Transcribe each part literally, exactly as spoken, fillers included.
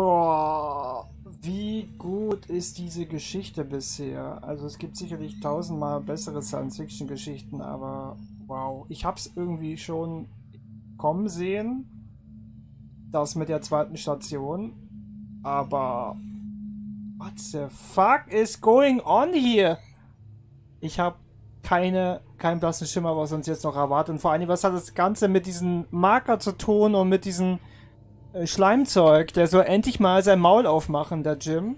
Boah, wie gut ist diese Geschichte bisher? Also es gibt sicherlich tausendmal bessere Science-Fiction-Geschichten, aber wow. Ich habe es irgendwie schon kommen sehen, das mit der zweiten Station, aber what the fuck is going on here? Ich habe keine, keinen blassen Schimmer, was uns jetzt noch erwartet. Und vor allem, was hat das Ganze mit diesen Marker zu tun und mit diesem Schleimzeug? Der soll endlich mal sein Maul aufmachen, der Jim.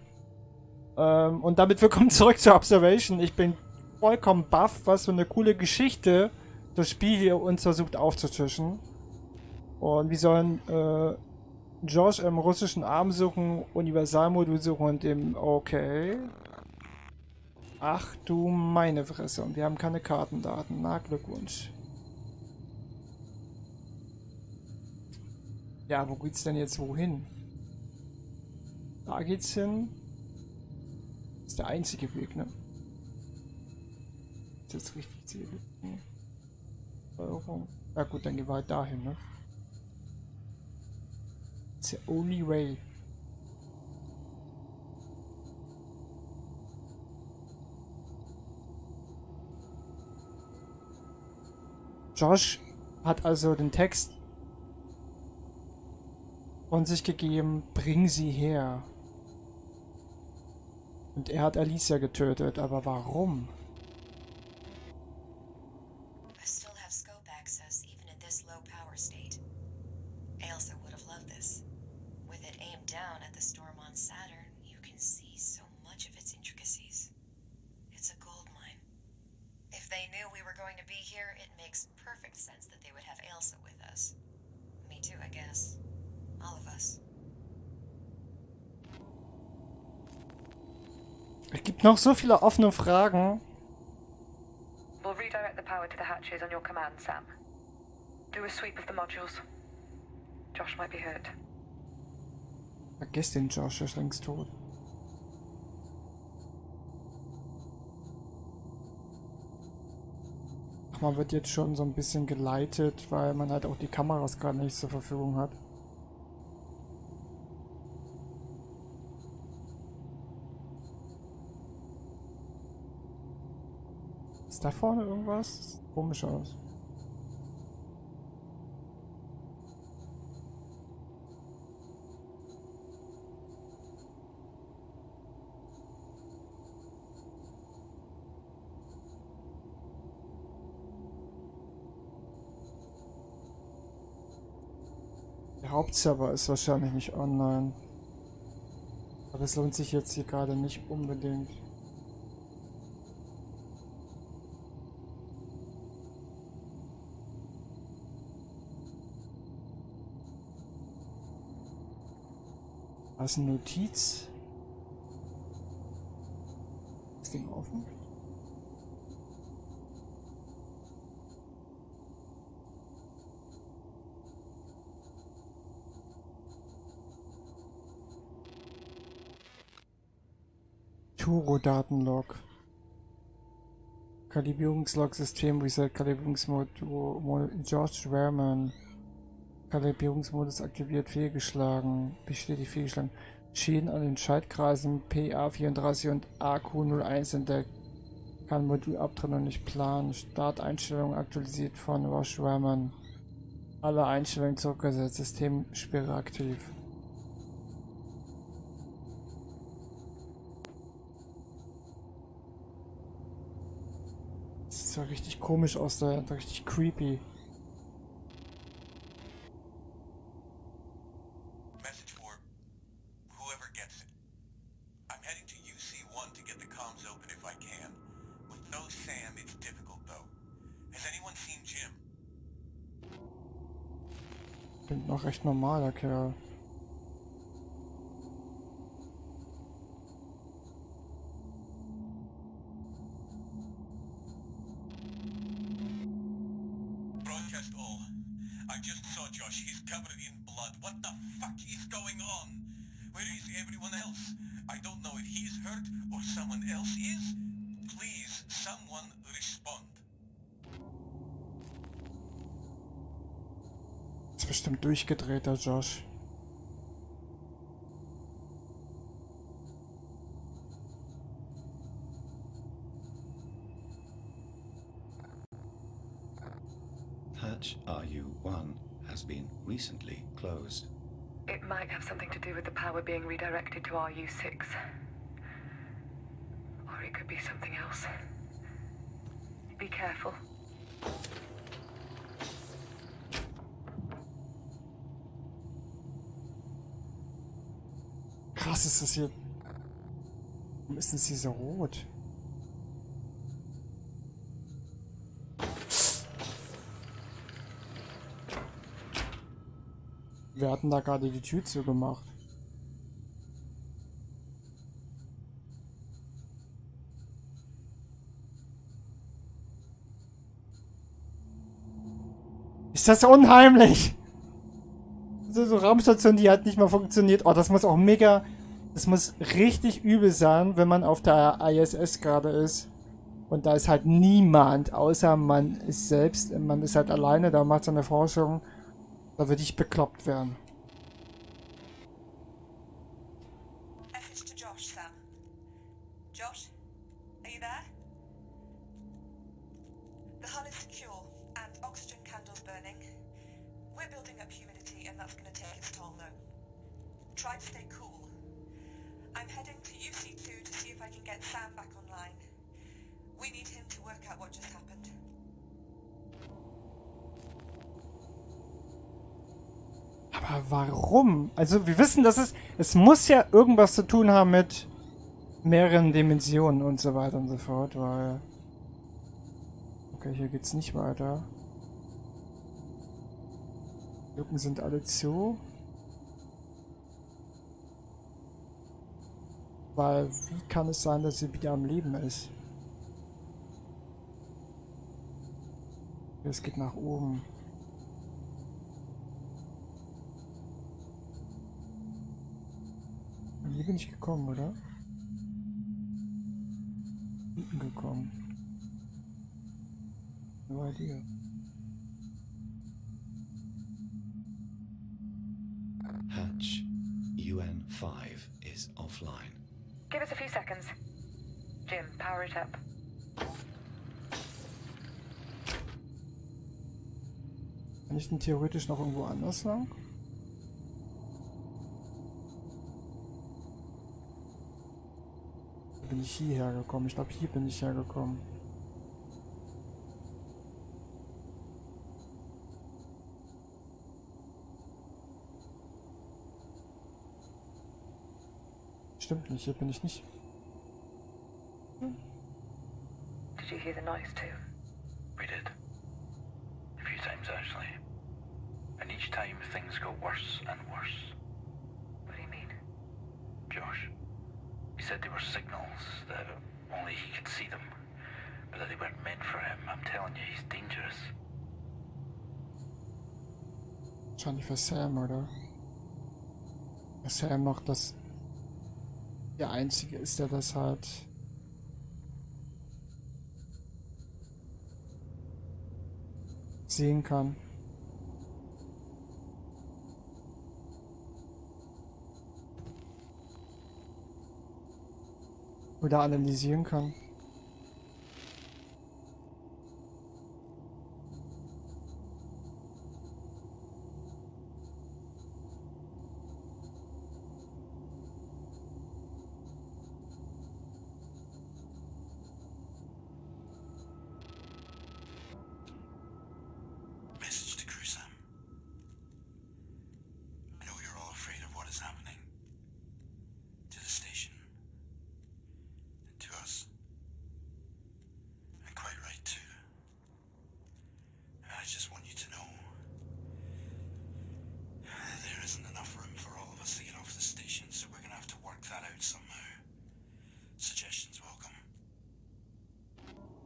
Ähm, und damit willkommen zurück zur Observation. Ich bin vollkommen baff, was für eine coole Geschichte das Spiel hier uns versucht aufzutischen. Und wir sollen äh, Josh im russischen Arm suchen, Universalmodul suchen und dem... Okay. Ach du meine Fresse. Und wir haben keine Kartendaten. Na, Glückwunsch. Ja, wo geht's denn jetzt wohin? Da geht's hin. Ist der einzige Weg, ne? Ist das richtig? Steuerung. Na gut, dann gehen wir halt dahin, ne? It's the only way. Josh hat also den Text von sich gegeben, bring sie her. Und er hat Alicia getötet, aber warum? Noch so viele offene Fragen. We'll redirect the power to the hatches on your command, Sam. Do a sweep of the modules. Josh might be hurt. Vergiss den Josh, er ist längst tot. Man wird jetzt schon so ein bisschen geleitet, weil man halt auch die Kameras gerade nicht zur Verfügung hat. Da vorne irgendwas? Das sieht komisch aus. Der Hauptserver ist wahrscheinlich nicht online. Aber es lohnt sich jetzt hier gerade nicht unbedingt. Das ist eine Notiz. Das Ding offen. Turo-Datenlog. Kalibrierungslog-System, Reset, Kalibrierungsmodul, George Wehrmann. Kalibrierungsmodus aktiviert, fehlgeschlagen, bestätigt fehlgeschlagen. Schäden an den Schaltkreisen P A vierunddreißig und A Q null eins entdeckt. Kann Modulabtrennung nicht planen. Starteinstellungen aktualisiert von Josh Ramon. Alle Einstellungen zurückgesetzt. Systemsperre aktiv. Das sah richtig komisch aus, da richtig creepy. Recht normaler Kerl. Broadcast all. I just saw Josh. He's covered in blood. What the fuck is going on? Where is everyone else? I don't know if he's hurt or someone else is. Please, someone respond. Bestimmt durchgedrehter Josh. hatch R U one has been recently closed. It might have something to do with the power being redirected to R U six. Or it could be something else. Be careful. Krass ist das hier. Warum ist das hier so rot? Wir hatten da gerade die Tür zugemacht. Ist das unheimlich? So, so Raumstation, die hat nicht mal funktioniert. Oh, das muss auch mega... Das muss richtig übel sein, wenn man auf der I S S gerade ist. Und da ist halt niemand, außer man ist selbst. Man ist halt alleine, da macht seine Forschung. Da würde ich bekloppt werden. Message to Josh, Sam. Josh, are you there? The hull is secure and oxygen candles burning. We're building up humidity and that's going to take its toll though. Try to stay cool. I'm heading to U C two to see if I can get Sam back online. We need him to work out what just happened. Aber warum? Also wir wissen, dass es... Es muss ja irgendwas zu tun haben mit mehreren Dimensionen und so weiter und so fort, weil... Okay, hier geht's nicht weiter. Lücken sind alle zu. Weil wie kann es sein, dass sie wieder am Leben ist? Es geht nach oben. Hier bin ich gekommen, oder? Hinten gekommen. Wo war die? Hatch U N five is offline. Give us a few seconds. Jim, power it up. Kann ich denn theoretisch noch irgendwo anders lang? Bin ich hierher gekommen? Ich glaube, hier bin ich hergekommen. Stimmt nicht, hier bin ich nicht. Hm. Did you hear the noise too? We did. A few times actually. And each time things got worse and worse. What do you mean? Josh. He said they were signals, that only he could see them, but that they weren't meant for him. I'm telling you, he's dangerous. Jennifer Sam, oder? Sam noch das... Der Einzige ist, der das halt... ...sehen kann. Oder analysieren kann.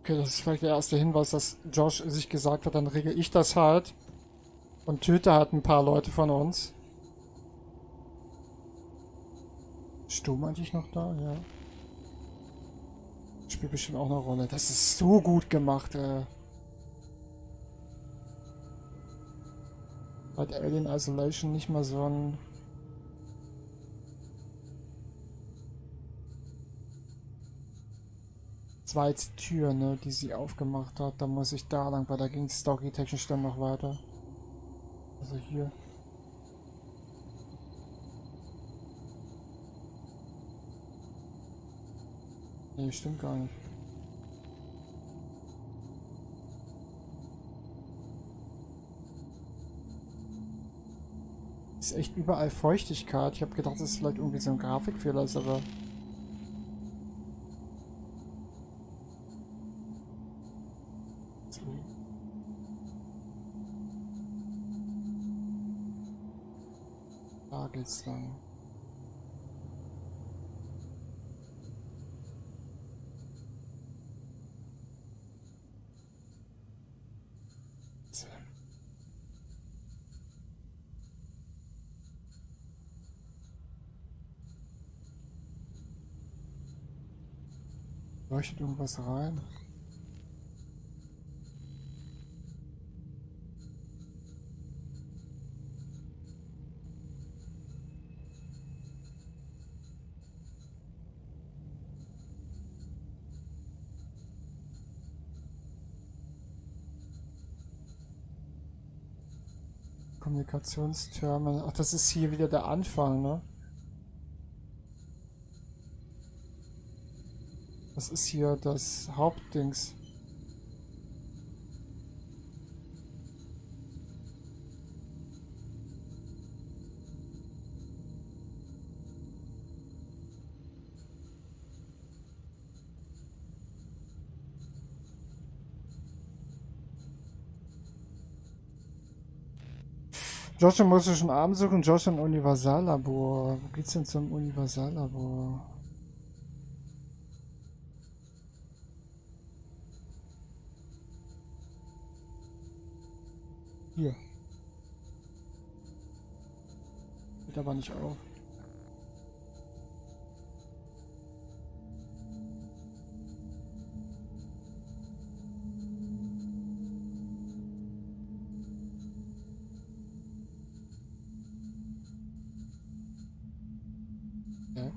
Okay, das ist vielleicht der erste Hinweis, dass Josh sich gesagt hat, dann regel ich das halt und töte halt ein paar Leute von uns. Sturm eigentlich noch da? Ja. Spielt bestimmt auch eine Rolle. Das ist so gut gemacht, ey. Hat Alien Isolation nicht mal so ein... zweite Tür, ne, die sie aufgemacht hat. Da muss ich da lang, weil da ging es story-technisch dann noch weiter. Also hier. Nee, stimmt gar nicht. Ist echt überall Feuchtigkeit. Ich habe gedacht, das ist vielleicht irgendwie so ein Grafikfehler, ist aber... Da geht's lang. Leuchtet irgendwas rein? Kommunikationsterminal. Ach, das ist hier wieder der Anfang, ne? Das ist hier das Hauptdings. Josh muss schon Abend suchen. Josh im Universallabor. Wo geht's denn zum Universallabor? Hier. Geht aber nicht auf. Okay.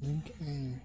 Link A.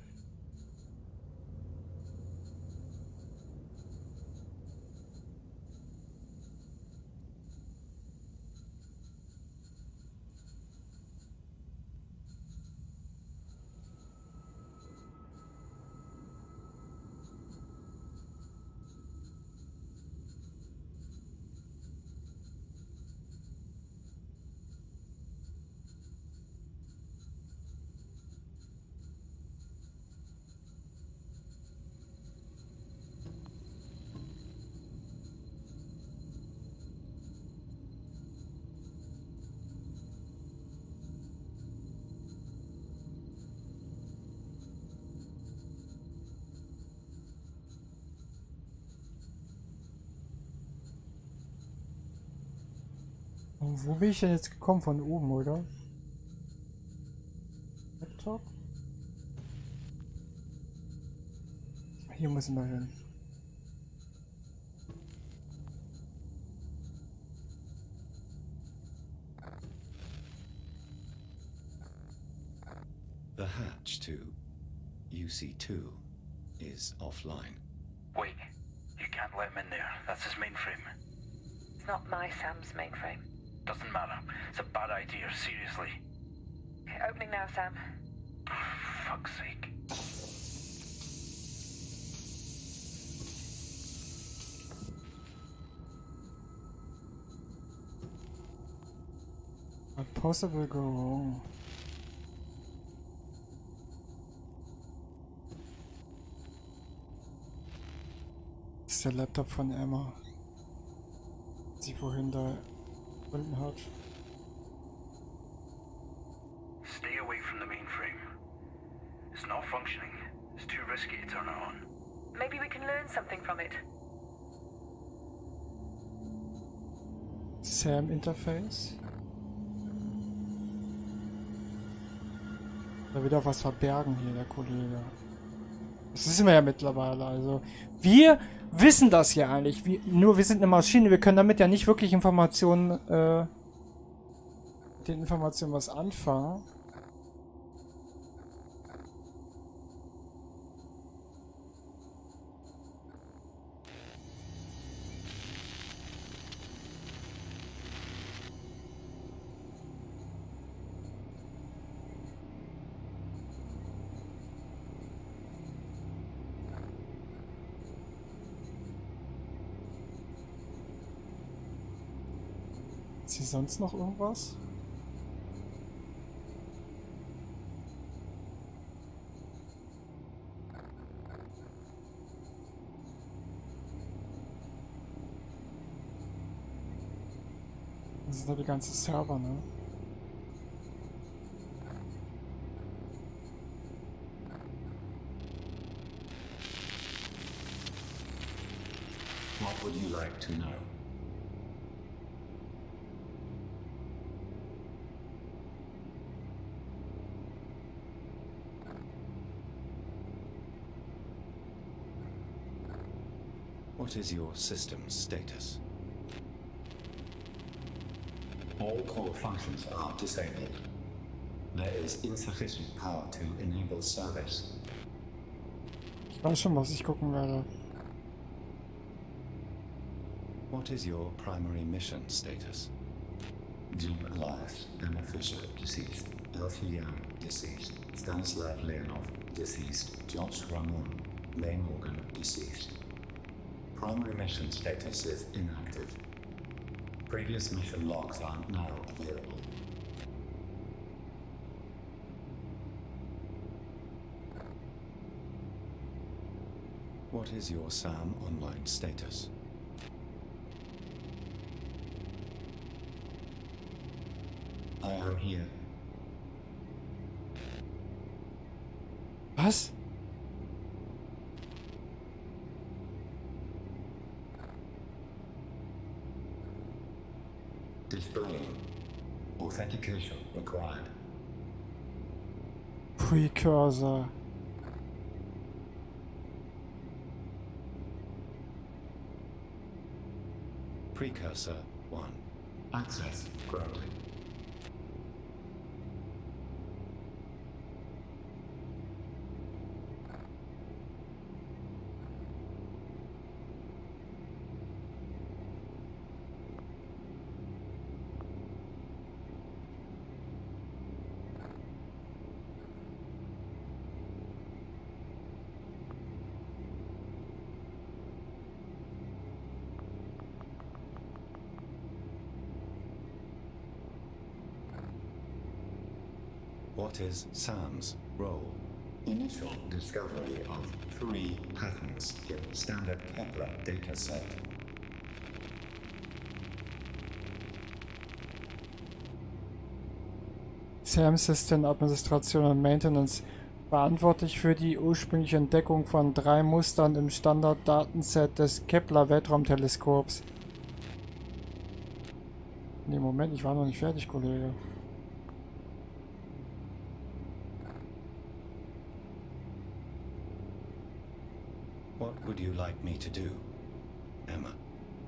Wo bin ich denn jetzt gekommen? Von oben, oder? Laptop? Hier müssen wir hin. The hatch to U C two is offline. Wait, you can't let him in there. That's his mainframe. It's not my Sam's mainframe. Doesn't matter. It's a bad idea, seriously. Okay, opening now, Sam. For fuck's sake. What possibly go wrong? Das ist der Laptop von Emma. Sie vorhin da. Stay away from the mainframe. It's not functioning. It's too risky to turn it on. Maybe we can learn something from it. Sam Interface. Da will doch was verbergen hier, der Kollege. Das wissen wir ja mittlerweile, also. Wir wissen das ja eigentlich. Wir, nur wir sind eine Maschine, wir können damit ja nicht wirklich Informationen, äh, mit den Informationen was anfangen. Gibt es hier sonst noch irgendwas? Das ist doch die ganze Server, ne? What would you like to know? What is your system's status? All core functions are disabled. There is insufficient power to enable service. Ich weiß schon, was ich gucken werde. What is your primary mission status? Jim Elias, Emma Fisher, deceased. Elfie Young, deceased. Stanislav Leonov, deceased. Josh Ramon, May Morgan, deceased. Primary mission status is inactive. Previous mission logs are now available. What is your SAM online status? I am here. Was? Displaying. Authentication required. Precursor. Precursor one. Access granted. What is SAM's role? Initial discovery of three patterns in standard Kepler data set. SAM System Administration und Maintenance, verantwortlich für die ursprüngliche Entdeckung von drei Mustern im Standard-Datenset des Kepler-Weltraumteleskops. Ne, Moment, ich war noch nicht fertig, Kollege. Would you like me to do, Emma?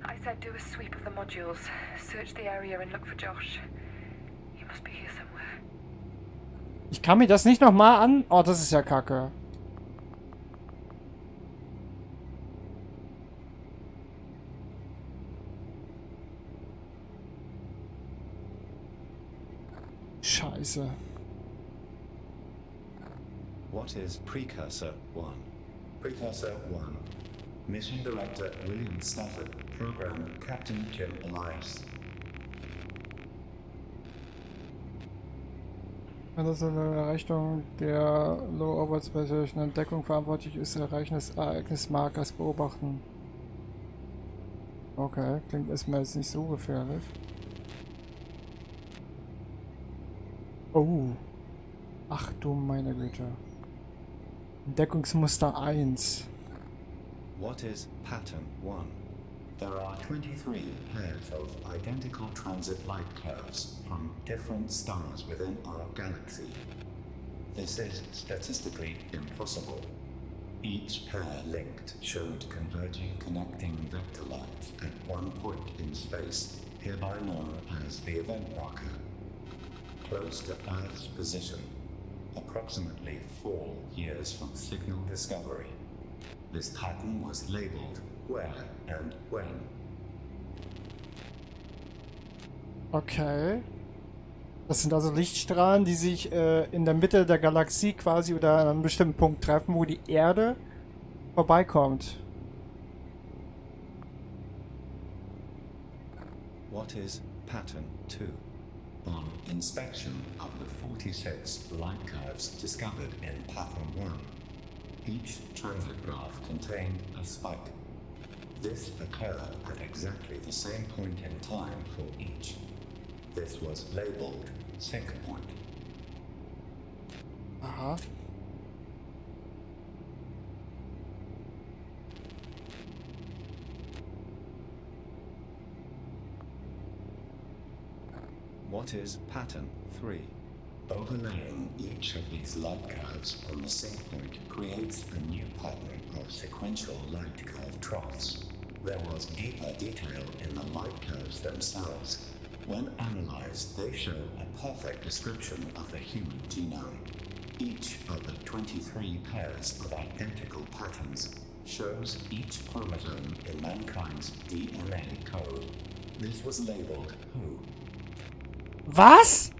I said do a sweep of the modules, search the area and look for Josh. He must be here somewhere. Ich kann mir das nicht nochmal an... Oh, das ist ja kacke. Scheiße. What is Precursor one? Precursor one. Mission Director William Stafford. Program Captain Jim Elias. Wenn das in der Erreichung der Low Orbit Space Station Entdeckung verantwortlich ist, erreichen das Ereignis Markers beobachten. Okay, klingt erstmal jetzt nicht so gefährlich. Oh. Ach du meine Güte. Entdeckungsmuster eins. What is pattern one? There are twenty-three pairs of identical transit light curves from different stars within our galaxy. This is statistically impossible. Each pair linked showed converging connecting vector lines at one point in space, hereby known as the event marker. Close to Earth's position. Approximately four years from signal discovery. This pattern was labeled where and when. Okay. Das sind also Lichtstrahlen, die sich äh, in der Mitte der Galaxie quasi oder an einem bestimmten Punkt treffen, wo die Erde vorbeikommt. What is pattern two? On inspection of the forty-six light curves discovered in pattern one, each transit graph contained a spike. This occurred at exactly the same point in time for each. This was labeled sync point. Aha. What is pattern three? Overlaying each of these light curves on the sync point creates a new pattern of sequential light curve troughs. There was deeper detail in the light curves themselves. When analyzed, they show a perfect description of the human genome. Each of the twenty-three pairs of identical patterns shows each chromosome in mankind's D N A code. This was labeled W H O. Was?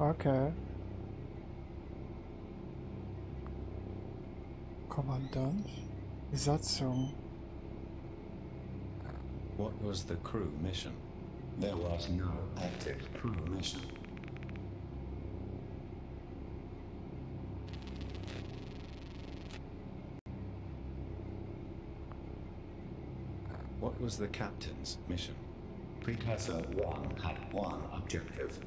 Okay. Kommandant? Besatzung. What was the crew mission? There was no active crew mission. What was the captain's mission? Precursor one had one objective.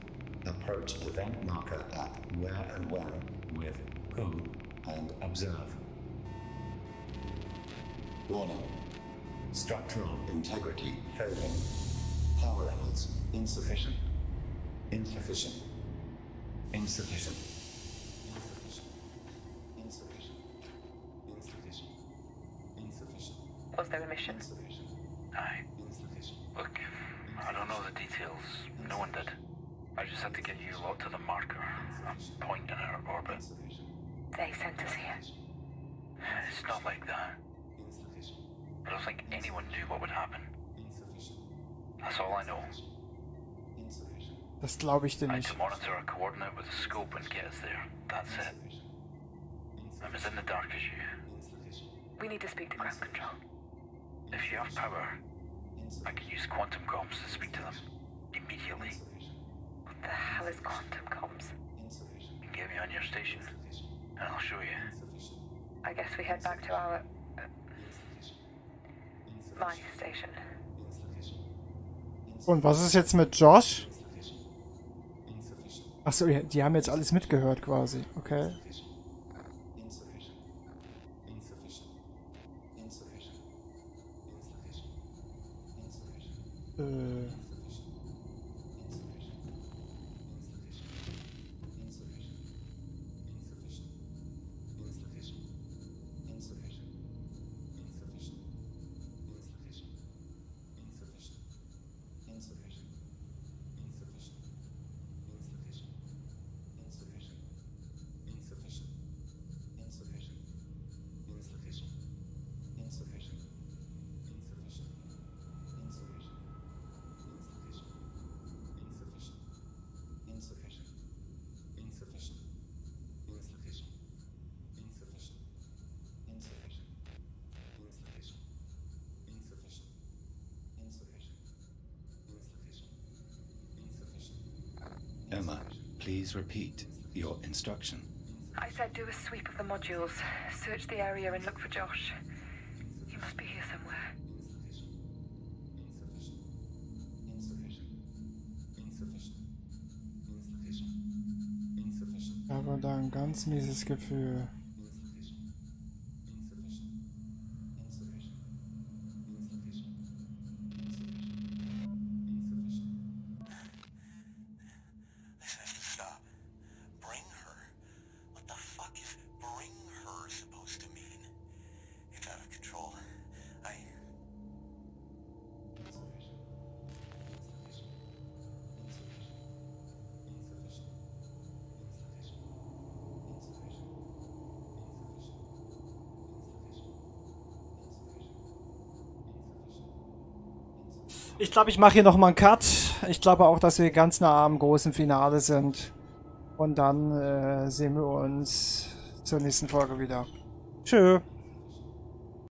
Approach event marker at where and when with who and observe. Warning. Structural integrity failing. Power levels insufficient. Insufficient. Insufficient. Insufficient. Insufficient. Insufficient. Insufficient. Was there a mission? Insufficient. I... Insufficient. Look, I don't know the details. No one did. I just had to get you out to the marker. I'm pointing at our orbit. They sent us here. It's not like that. I don't think anyone knew what would happen. That's all I know. Das glaube ich dir nicht. I had to monitor our coordinate with a scope and get us there. That's it. I'm as in the dark as you. We need to speak to ground control. If you have power, I can use Quantencoms to speak to them immediately. What the hell is Quantencoms? You can get me on your station, and I'll show you. I guess we head back to our. My station. Und was ist jetzt mit Josh? Achso, die haben jetzt alles mitgehört quasi, okay. Äh. Emma, please repeat your instruction. I said do a sweep of the modules, search the area and look for Josh. He must be here somewhere. Ich habe da ein ganz mieses Gefühl. Ich glaube, ich mache hier nochmal einen Cut. Ich glaube auch, dass wir ganz nah am großen Finale sind. Und dann äh, sehen wir uns zur nächsten Folge wieder. Tschö.